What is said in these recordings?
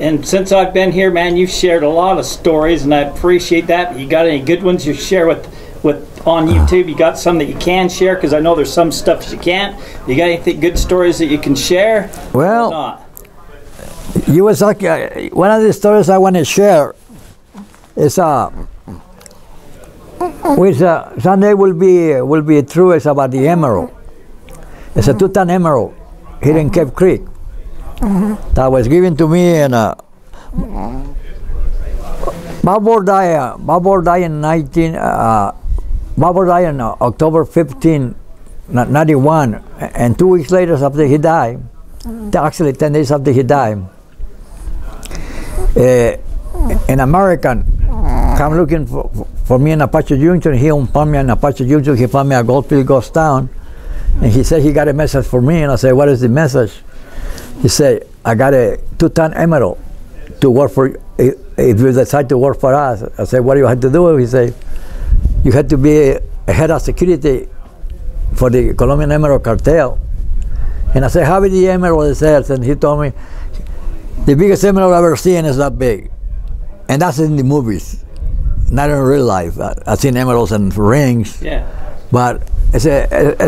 And since I've been here, man, you've shared a lot of stories, and I appreciate that. You got any good ones you share with on YouTube? You got some that you can share? Because I know there's some stuff that you can't. You got anything good stories that you can share? Well, not? You was like one of the stories I want to share is which someday will be true. It's about the emerald. It's a two-ton emerald here in Cape Creek. That was given to me, and Bob died on October 15, 91, and 2 weeks later after he died, actually 10 days after he died, an American came looking for me in Apache Junction. He found me in Apache Junction. He found me at Goldfield Ghost Town, and he said he got a message for me, and I said, "What is the message?" He said, "I got a two-ton emerald to work for you, if you decide to work for us." I said, "What do you have to do?" He said, "You had to be a head of security for the Colombian Emerald Cartel." And I said, "How big the emerald is?" And he told me, "The biggest emerald I've ever seen is that big." And that's in the movies, not in real life. I've seen emeralds and rings. Yeah. But it's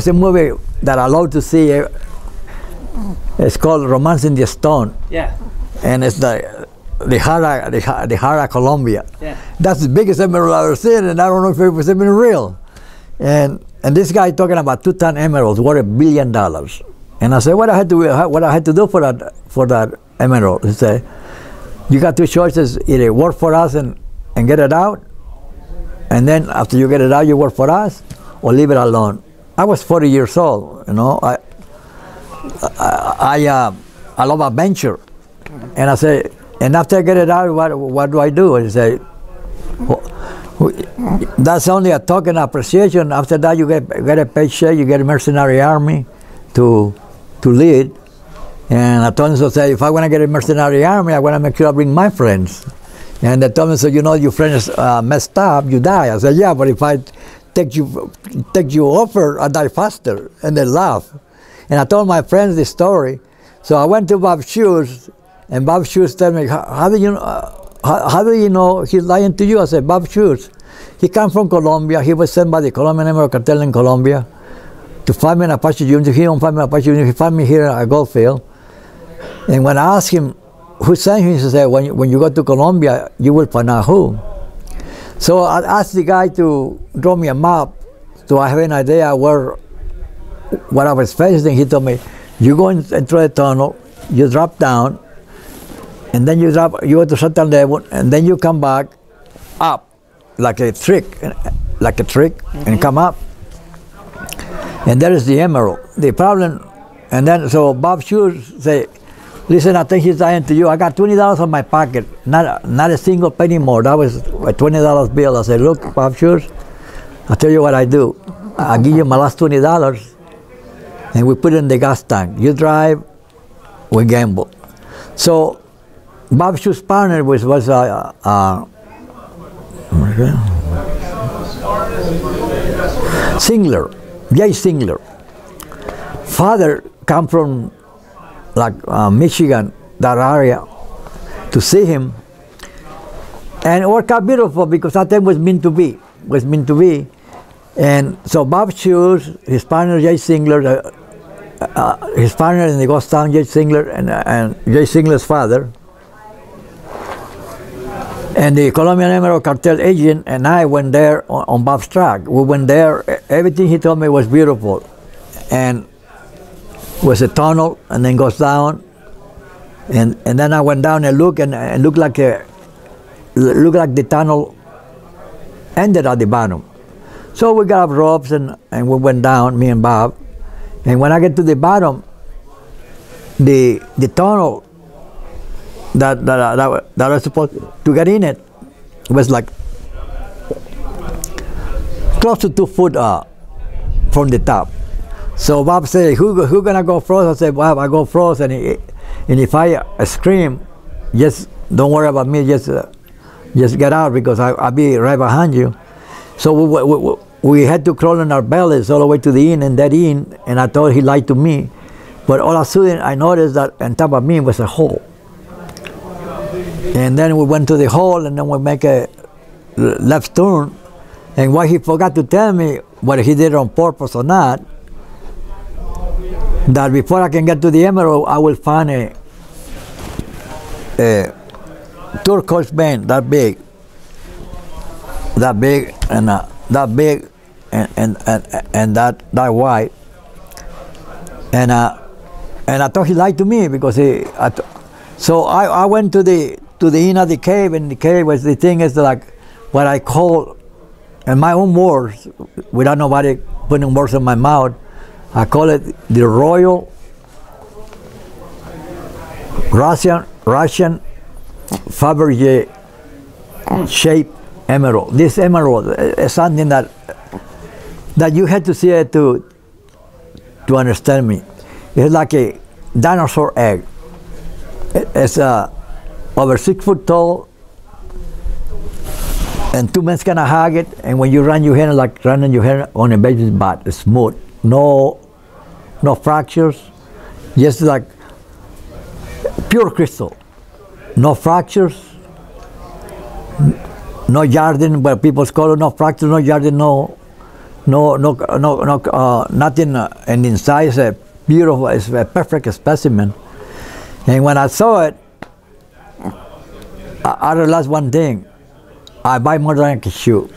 a movie that I love to see. It's called Romancing the Stone. Yeah. And it's the Jara Colombia. Yeah. That's the biggest emerald I've ever seen, and I don't know if it was even real. And this guy talking about two-ton emeralds worth $1 billion. And I said, what I had to do for that emerald? He said, "You got two choices: either work for us and get it out, and then after you get it out, you work for us, or leave it alone." I was 40 years old, you know. I love adventure, and I say, and after I get it out, what do I do? And he say, "That's only a token appreciation. After that, you get a paycheck, you get a mercenary army to lead." And I told him, so say, if I want to get a mercenary army, I want to make sure I bring my friends. And they told me, "So you know your friends messed up, you die." I said, "Yeah, but if I take you offer, I die faster." And they laugh. And I told my friends this story. So I went to Bob Schultz, and Bob Schultz told me, how do you know he's lying to you? I said, "Bob Schultz, he came from Colombia. He was sent by the Colombian Emerald Cartel in Colombia to find me in Apache Junction. He didn't find me in Apache Junction. He found me here at Goldfield. And when I asked him who sent him, he said, when you go to Colombia, you will find out who." So I asked the guy to draw me a map so I have an idea where what I was facing. He told me, "You go in through the tunnel, you drop down, and then you go to certain level, and then you come back up like a trick, and come up. And there is the emerald, the problem." And then so Bob Schultz say, "Listen, I think he's lying to you. I got $20 on my pocket, not a single penny more. That was a $20 bill." I said, "Look, Bob Schultz, I'll tell you what I do. I give you my last $20. And we put it in the gas tank. You drive, we gamble." So Bob Schutz's partner was Singler, Jay Singler. Father come from Michigan, that area, to see him. And it worked out beautiful because that time was meant to be. And so Bob Schultz, his partner Jay Singler, his partner in the ghost town, Jay Singler, and Jay Singler's father, and the Colombian Emerald Cartel agent, and I went there on Bob's track. We went there. Everything he told me was beautiful, and was a tunnel, and then goes down, and then I went down and looked, and it looked like the tunnel ended at the bottom. So we got up ropes and we went down, me and Bob. And when I get to the bottom, the tunnel that I was supposed to get in, it was like close to 2 foot from the top. So Bob said, "Who gonna go first?" I said, "Bob, I go first, and if I scream, just don't worry about me. Just get out because I'll be right behind you." So we had to crawl on our bellies all the way to the inn, and that inn, and I thought he lied to me. But all of a sudden, I noticed that on top of me was a hole. And then we went to the hall, and then we make a left turn. And what he forgot to tell me, whether he did it on purpose or not, that before I can get to the Emerald, I will find a turquoise vein that big and that wide. And I thought he lied to me, because he. So I went to the end of the cave, and the cave was, the thing is like what I call, in my own words, without nobody putting words in my mouth, I call it the Royal Russian Fabergé shape emerald. This emerald is something that you had to see it to understand me. It's like a dinosaur egg. It's over 6 foot tall, and two men can hug it. And when you run your hand, like running your hand on a baby's butt, it's smooth, no fractures, just like pure crystal, no fractures, no jardin. But people call it no fractures, no jardin, nothing. And inside is a beautiful, it's a perfect specimen. And when I saw it, I realized one thing. I buy more than I can shoot.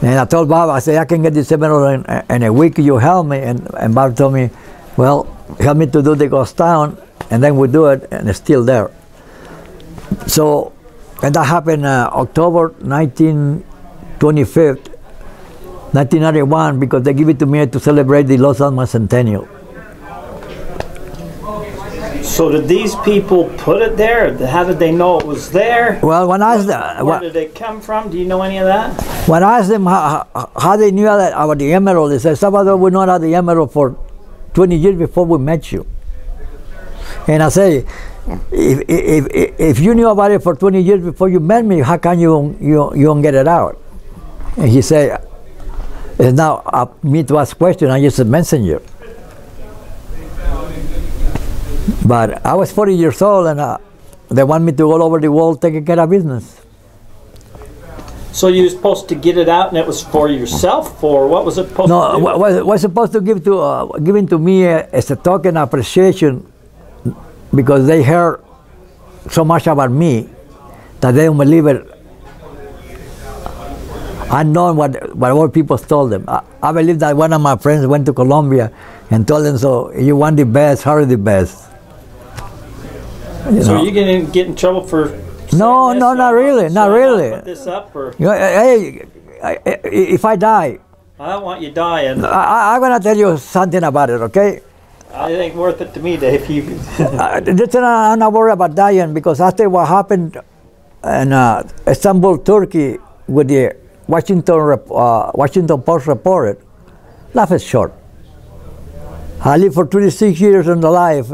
And I told Bob, I said, I can get this emerald in a week, you help me. And Bob told me, well, help me to do the ghost town, and then we do it, and it's still there. So, and that happened October 1925, 1991, because they give it to me to celebrate the Los Alamos Centennial. So did these people put it there? How did they know it was there? Well, when I asked them... Where did it come from? Do you know any of that? When I asked them how they knew about the emerald, they said, Salvador, we know about the emerald for 20 years before we met you. And I say, if you knew about it for 20 years before you met me, how can you don't get it out? And he said, it's not up me to ask questions, I'm just a messenger. But I was 40 years old, and they want me to go all over the world taking care of business. So you were supposed to get it out, and it was for yourself, or what was it supposed to do? No, was supposed to give to given to me as a token of appreciation, because they heard so much about me that they don't believe it. I know what all people told them. I believe that one of my friends went to Colombia and told them, so you want the best, hurry the best. So are you going to get in trouble for saying this? No, not really, not really. Put this up or? Hey, if I die. I don't want you dying. I'm going to tell you something about it, okay? It ain't worth it to me, Dave. I'm not worried about dying, because after what happened in Istanbul, Turkey, with the Washington Post reported, life is short. I lived for 26 years in the life,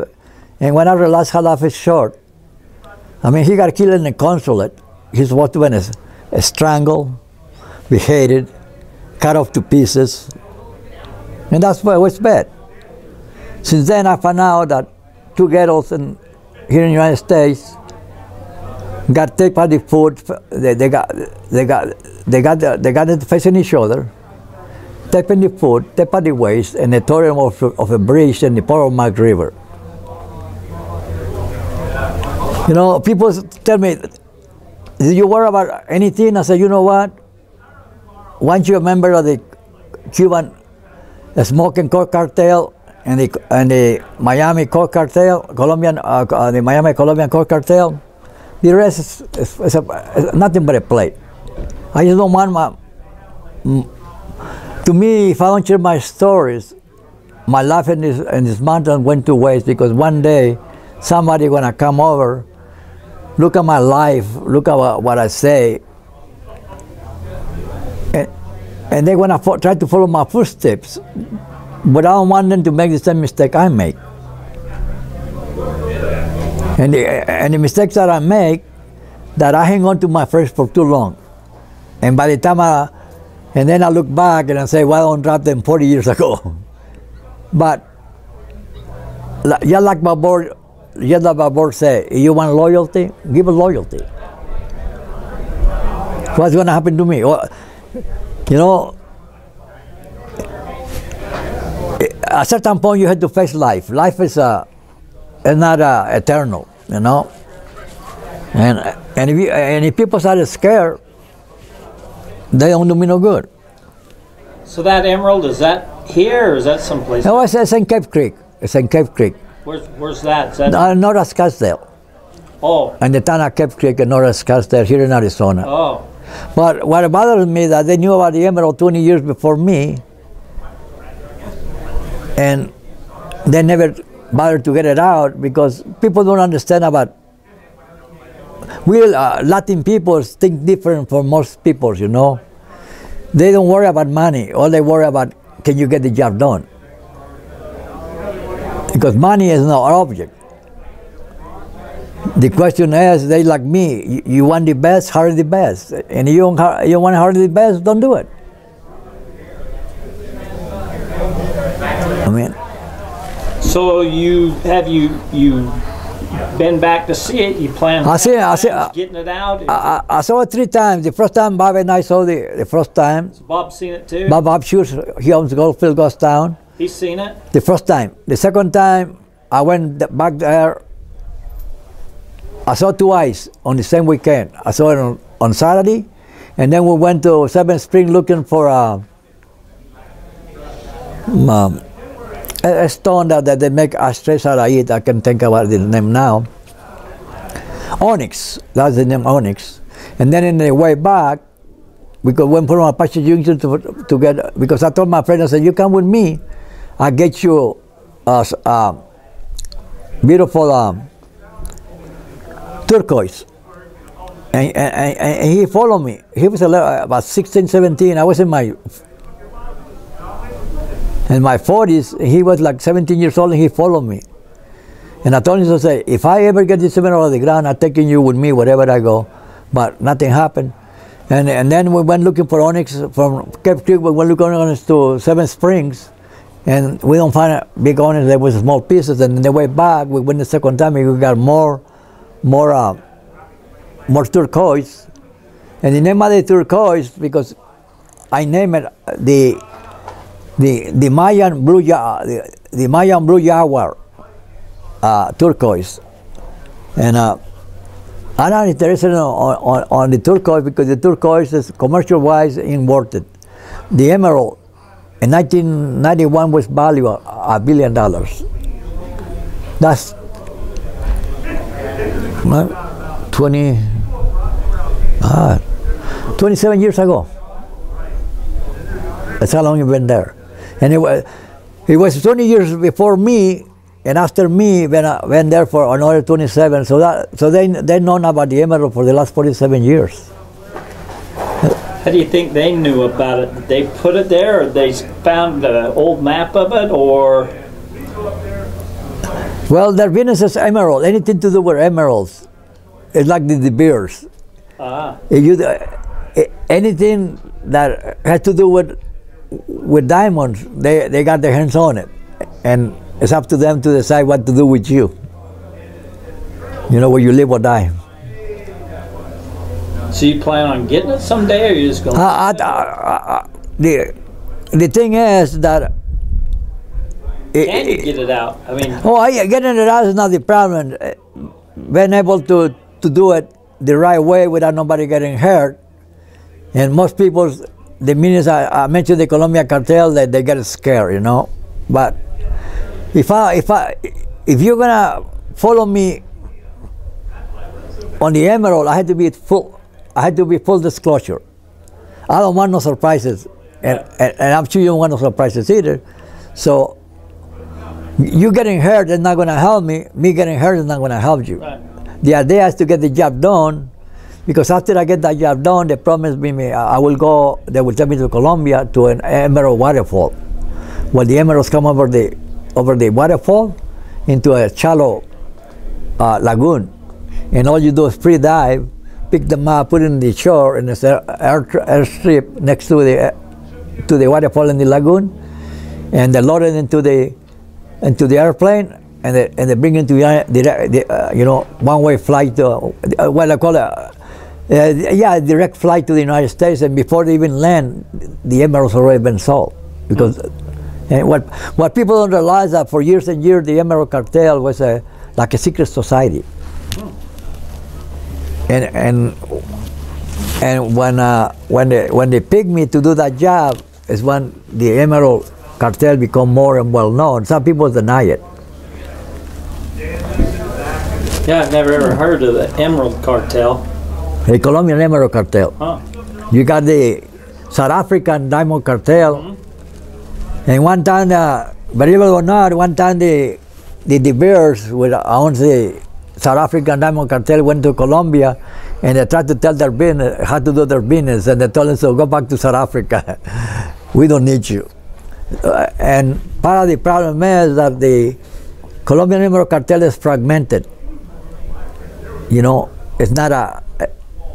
and when I realized how life is short, I mean, he got killed in the consulate. He's what went as strangled, beheaded, cut off to pieces, and that's why it was bad. Since then, I found out that two ghettos here in the United States got taken out the foot. They got it facing each other, tapping the foot, tapping the waist, and they tore them off a bridge in the Potomac River. You know, people tell me, "Did you worry about anything?" I said, "You know what? Once you're a member of the Cuban smoking coke cartel and the Miami coke cartel, the Miami Colombian coke cartel, the rest is nothing but a plate." I just don't want to me, if I don't share my stories, my life in this mountain went to waste, because one day somebody gonna come over, look at my life, look at what I say, and they wanna try to follow my footsteps, but I don't want them to make the same mistake I make. And the mistakes that I make, that I hang on to my friends for too long. And by the time and then I look back and I say, well, I don't drop them 40 years ago. But yeah, like my boy Yedla Babur said, you want loyalty? Give loyalty. What's going to happen to me? Well, you know, at a certain point you had to face life. Life is not eternal, you know. And if people started scared, they don't do me no good. So that emerald, is that here or is that someplace? No, it's in Cape Creek. It's in Cape Creek. Where's that? Is that North of Scottsdale. Oh. And the town of Cape Creek and North of Scottsdale here in Arizona. Oh. But what bothers me is that they knew about the emerald 20 years before me, and they never bothered to get it out because people don't understand about. Latin people think different from most people, you know. They don't worry about money. All they worry about, can you get the job done? Because money is not our object. The question is, they like me, you want the best, hire the best. And you want to hire the best, don't do it. I mean. So you been back to see it, you plan on getting it out? I saw it 3 times. The first time Bob and I saw the first time. So Bob's seen it too? Bob Abschutz, he owns Goldfield Ghost Town. He's seen it? The first time. The second time, I went back there. I saw it twice on the same weekend. I saw it on Saturday, and then we went to Seven Spring looking for a stone that they make ashtrays out of it. I can think about the name now. Onyx, that's the name, onyx. And then in the way back, we went from Apache Junction to get, because I told my friend, I said, you come with me, I'll get you a beautiful turquoise. And he followed me. He was about 16, 17, I was in my in my 40s, he was like 17 years old, and he followed me. And I told him to say, if I ever get this emerald out of the ground, I'm taking you with me wherever I go. But nothing happened. And then we went looking for onyx from Cape Creek. We went looking for onyx to Seven Springs, and we don't find a big onyx. There was small pieces. And on the way back, we went the second time, and we got more turquoise. And the name of the turquoise, because I named it the Mayan Blue Yawar turquoise. And I'm not interested on the turquoise because the turquoise is commercial-wise imported. The emerald in 1991 was valued $1 billion. That's 27 years ago. That's how long you've been there. And it was 20 years before me, and after me, when I went there for another 27. So they known about the emerald for the last 47 years. How do you think they knew about it? Did they put it there, or they found the old map of it, or? Well, their business is emerald. Anything to do with emeralds, it's like the de Beers. Ah. Anything that had to do with diamonds, they got their hands on it, and it's up to them to decide what to do with you. You know, where you live or die. So you plan on getting it someday, or you just going? The thing is that. Can you get it out? I mean. Oh, getting it out is not the problem. Being able to do it the right way without nobody getting hurt, and most people's. The minute I mentioned the Colombian cartel, they get scared, you know. But if you're gonna follow me on the emerald, I had to be full disclosure. I don't want no surprises, and I'm sure you don't want no surprises either. So you getting hurt is not gonna help me. Me getting hurt is not gonna help you. Right. The idea is to get the job done. Because after I get that job done, they promised me I will go, they will take me to Colombia to an emerald waterfall. Well, the emeralds come over the waterfall into a shallow lagoon. And all you do is free dive, pick them up, put it in the shore, and there's an airstrip next to the waterfall in the lagoon. And they load it into the airplane, and they bring into one-way flight to what I call a direct flight to the United States, and before they even land, the emeralds have already been sold. Because and what people don't realize that for years and years the Emerald Cartel was like a secret society. And when they picked me to do that job is when the Emerald Cartel become more and well known. Some people deny it. Yeah, I've never ever heard of the Emerald Cartel. The Colombian Emerald Cartel. Huh. You got the South African Diamond Cartel. Mm-hmm. And one time, believe it or not, one time the de Beers, which owns the South African Diamond Cartel, went to Colombia, and they tried to tell their business how to do their business, and they told them, so go back to South Africa. We don't need you. And part of the problem is that the Colombian Emerald Cartel is fragmented. You know, it's not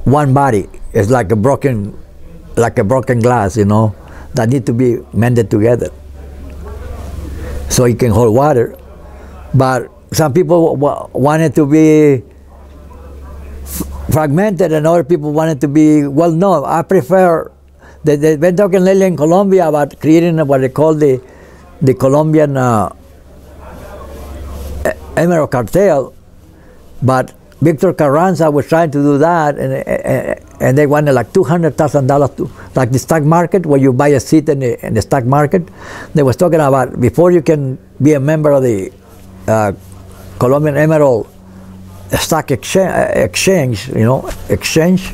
one body. It's like a broken glass, you know, that need to be mended together so it can hold water. But some people wanted to be fragmented, and other people wanted to be well known. I prefer. They've been talking lately in Colombia about creating what they call the Colombian Emerald Cartel, but Victor Carranza was trying to do that, and they wanted like $200,000 to, like the stock market, where you buy a seat in the stock market. They was talking about before you can be a member of the Colombian Emerald Stock Exchange, you know, exchange.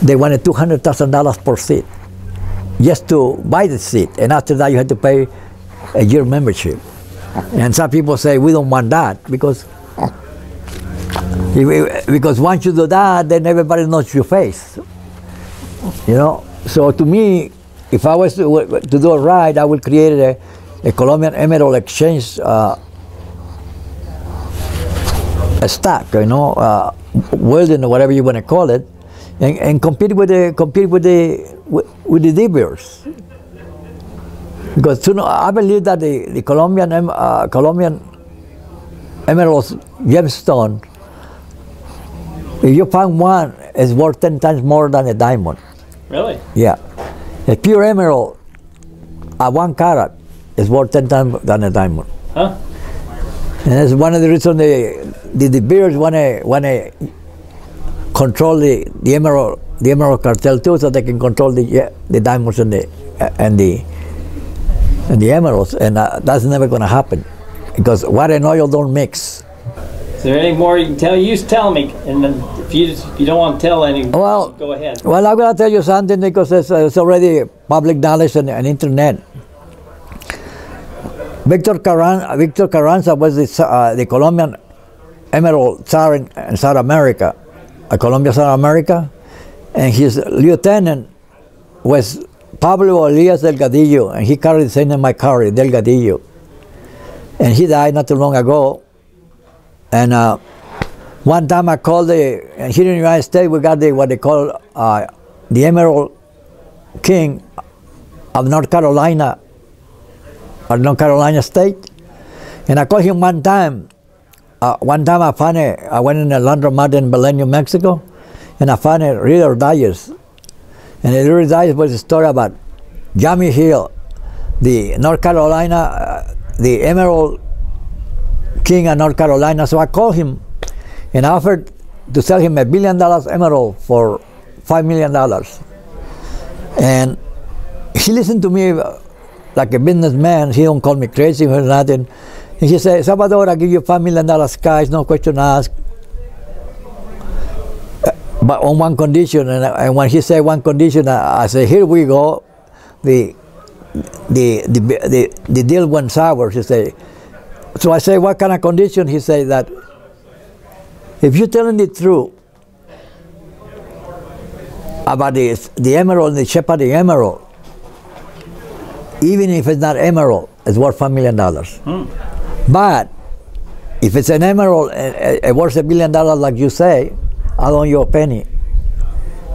They wanted $200,000 per seat, just to buy the seat, and after that you had to pay a year membership. And some people say we don't want that because once you do that, then everybody knows your face, you know. So to me, if I was to do it right, I would create a Colombian Emerald Exchange a stock, you know, welding or whatever you want to call it. And compete with the de Beers, because I believe that the Colombian emerald gemstone, if you find one, is worth 10 times more than a diamond. Really? Yeah, a pure emerald at 1 carat is worth 10 times than a diamond. Huh? And that's one of the reasons the de Beers wanna control the emerald cartel too, so they can control the diamonds and the emeralds, and that's never going to happen because water and oil don't mix. Is there any more you can tell? You just tell me, and then if you don't want to tell any, well, go ahead. Well, I'm going to tell you something because it's already public knowledge and internet. Victor Carranza was the Colombian emerald czar in South America. Colombia, South America, and his lieutenant was Pablo Elias Delgadillo, and he carried the same name I carry, Delgadillo, and he died not too long ago. And one time I called here in the United States we got what they call the Emerald King of North Carolina State, and I called him one time. I went in a laundromat in Belen, New Mexico, and I found a Reader Digest. And the Reader Digest was a story about Jimmy Hill, the North Carolina, the Emerald King of North Carolina. So I called him and offered to sell him $1 billion emerald for $5 million. And he listened to me like a businessman. He don't call me crazy or nothing. And he said, Salvador, I'll give you $5 million cash, no question asked, but on one condition. And when he said one condition, I said, here we go. The deal went sour, he said. So I said, what kind of condition? He said that if you're telling the truth about the emerald, the shape of the emerald, even if it's not emerald, it's worth $5 million. But if it's an emerald, it worth $1 billion, like you say, I'll own you a penny.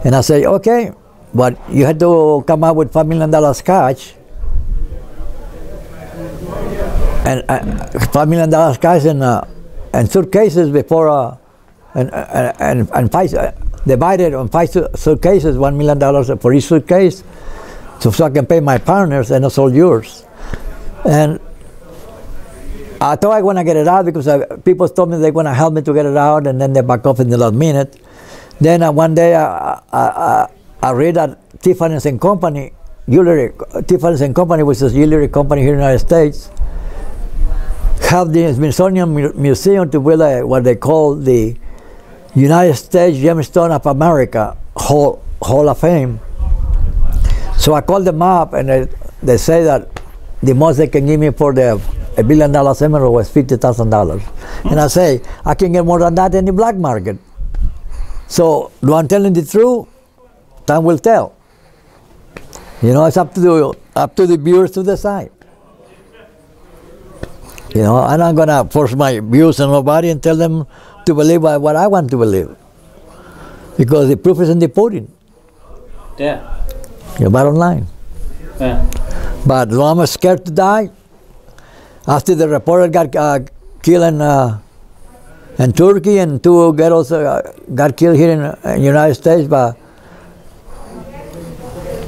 And I say, okay, but you had to come up with $5 million cash and $5 million cash and suitcases before divided on 5 suitcases, $1 million for each suitcase, so I can pay my partners and also yours. And I thought I want to get it out because people told me they're going to help me to get it out, and then they back off in the last minute. Then one day I read that Tiffany's and Company, Tiffany's and Company, which is a jewelry company here in the United States, have the Smithsonian Museum to build what they call the United States Gemstone of America Hall of Fame. So I called them up, and they say that the most they can give me for the $1 billion emerald was $50,000. And I say, I can get more than that in the black market. So do I'm telling the truth? Time will tell. You know, it's up to the viewers to decide. You know, I'm not gonna force my views on nobody and tell them to believe what I want to believe, because the proof is in the pudding. Yeah. Your bottom line. Yeah. But though I'm scared to die, after the reporter got killed in Turkey, and 2 girls got killed here in the United States by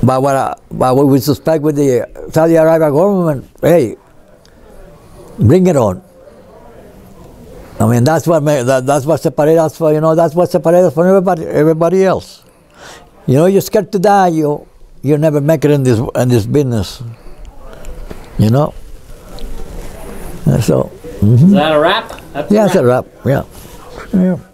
what we suspect with the Saudi Arabia government, hey, bring it on. I mean, that's what separates us from, you know, that's what separates us from everybody else. You know, you're scared to die, you never make it in this business. You know? So, Is that a wrap? That's a wrap. Yeah.